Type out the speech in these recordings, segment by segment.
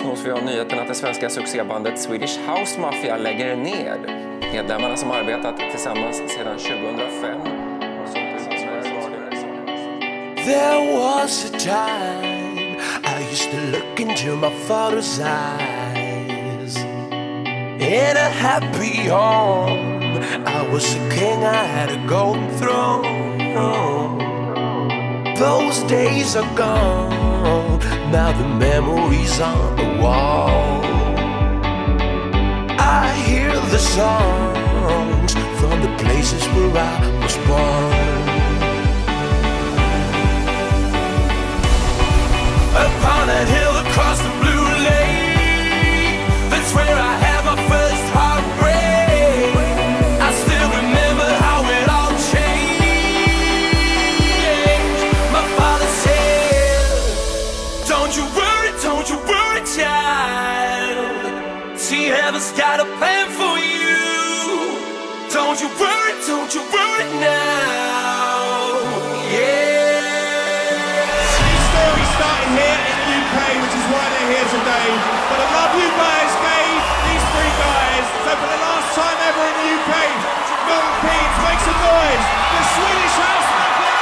Grattis nås vi av nyheten att det svenska succébandet Swedish House Mafia lägger ned. Medlemmarna som arbetat tillsammans sedan 2005. There was a time I used to look into my father's eyes. In a happy home I was a king, I had a golden throne. Those days are gone, now the memories on the wall. I hear the songs from the places where I was born. Upon that hill across the blue lake, that's where I had my first heartbreak. I still remember how it all changed. My father said, don't you worry, child. See, heaven's got a plan for you. Don't you worry now. Yeah. She's still starting here in the UK, which is why they're here today. But I love you guys, babe, these three guys. So for the last time ever in the UK, Milton Keynes, make some noise. The Swedish House Mafia.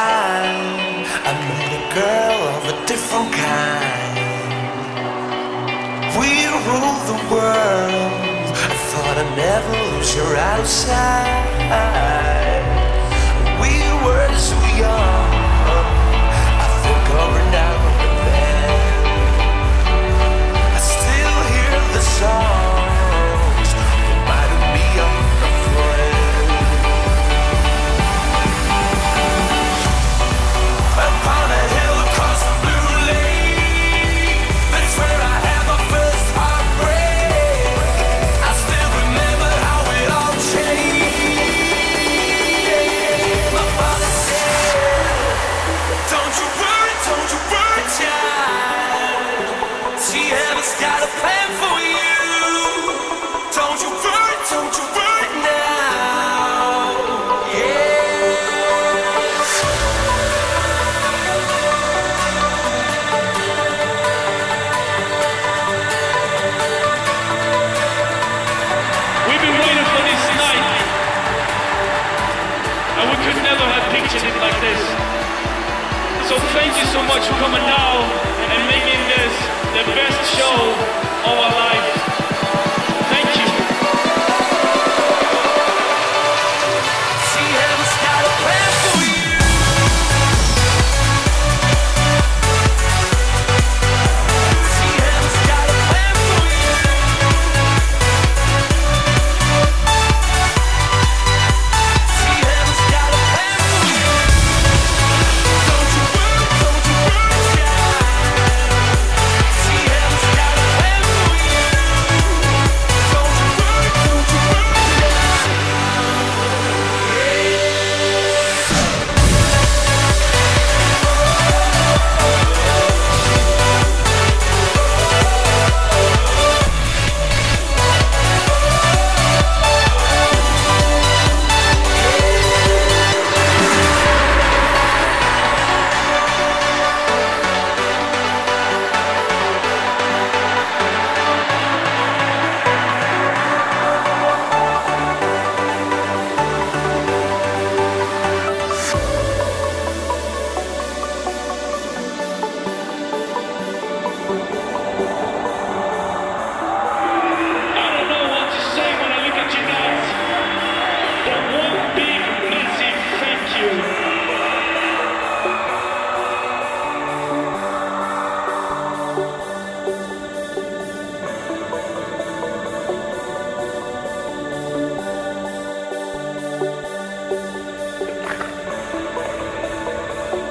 Time I met a girl of a different kind. We ruled the world. I thought I'd never lose her outside. We were so young. I think over now and then. I still hear the songs reminding me of a friend.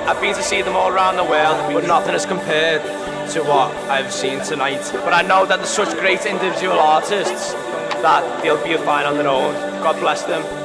I've been to see them all around the world, but nothing is compared to what I've seen tonight. But I know that they're such great individual artists that they'll be fine on their own. God bless them.